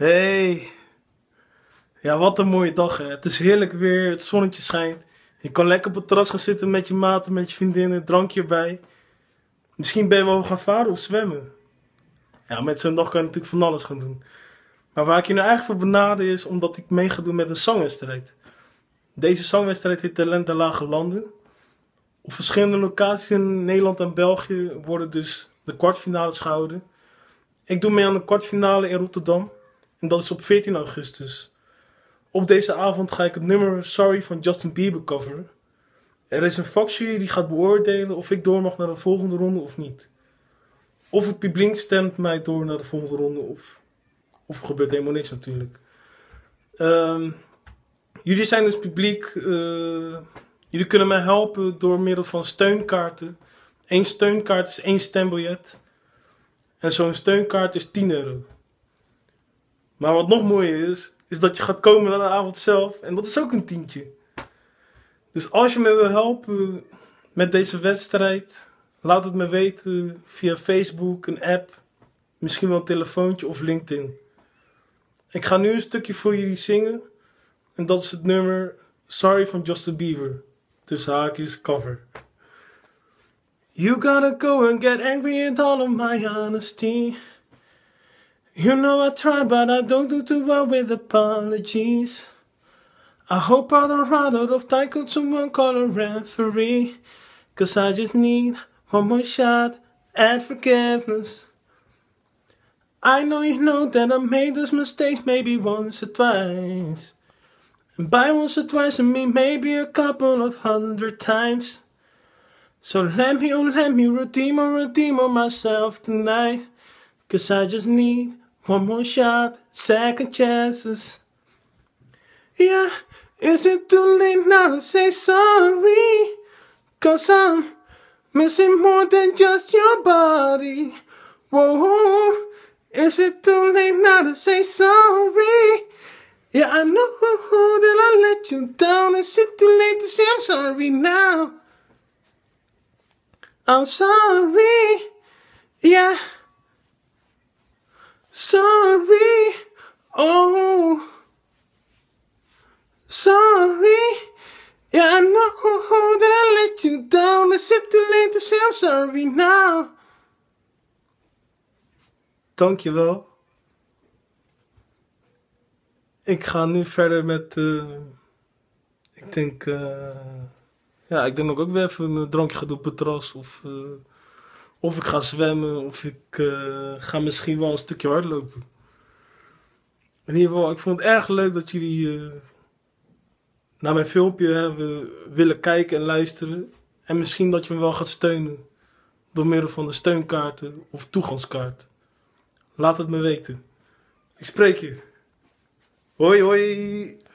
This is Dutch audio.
Hey, ja, wat een mooie dag hè. Het is heerlijk weer, het zonnetje schijnt. Je kan lekker op het terras gaan zitten met je maten, met je vriendinnen, drankje erbij. Misschien ben je wel gaan varen of zwemmen. Ja, met zo'n dag kan je natuurlijk van alles gaan doen. Maar waar ik je nou eigenlijk voor benader is, omdat ik mee ga doen met een zangwedstrijd. Deze zangwedstrijd heet Talent der Lage Landen. Op verschillende locaties in Nederland en België worden dus de kwartfinales gehouden. Ik doe mee aan de kwartfinale in Rotterdam. En dat is op 14 augustus. Op deze avond ga ik het nummer Sorry van Justin Bieber coveren. Er is een vakjury die gaat beoordelen of ik door mag naar de volgende ronde of niet. Of het publiek stemt mij door naar de volgende ronde of er gebeurt helemaal niks natuurlijk. Jullie zijn dus publiek. Jullie kunnen mij helpen door middel van steunkaarten. Eén steunkaart is 1 stembiljet. En zo'n steunkaart is €10. Maar wat nog mooier is, is dat je gaat komen naar de avond zelf. En dat is ook een €10. Dus als je me wil helpen met deze wedstrijd, laat het me weten via Facebook, een app, misschien wel een telefoontje of LinkedIn. Ik ga nu een stukje voor jullie zingen. En dat is het nummer Sorry van Justin Bieber. Tussen haakjes cover. You gotta go and get angry at all of my honesty. You know I try but I don't do too well with apologies. I hope I don't run out of time, could someone call a referee? Cause I just need one more shot at forgiveness. I know you know that I made those mistakes maybe once or twice. And by once or twice I mean maybe a couple of 100 times. So let me redeem myself tonight. Cause I just need one more shot, second chances. Yeah, is it too late now to say sorry? Cause I'm missing more than just your body. Whoa, is it too late now to say sorry? Yeah, I know that I let you down. Is it too late to say I'm sorry now? I'm sorry, yeah. Sorry, oh, sorry, yeah, I know that I let you down. Is it too late to say I'm sorry now? Dankjewel. Ik ga nu verder met, ja, ik denk dat ik ook weer even een drankje ga doen op het terras of ik ga zwemmen, of ik ga misschien wel een stukje hardlopen. In ieder geval, ik vond het erg leuk dat jullie naar mijn filmpje hebben willen kijken en luisteren. En misschien dat je me wel gaat steunen door middel van de steunkaarten of toegangskaart. Laat het me weten. Ik spreek je. Hoi hoi!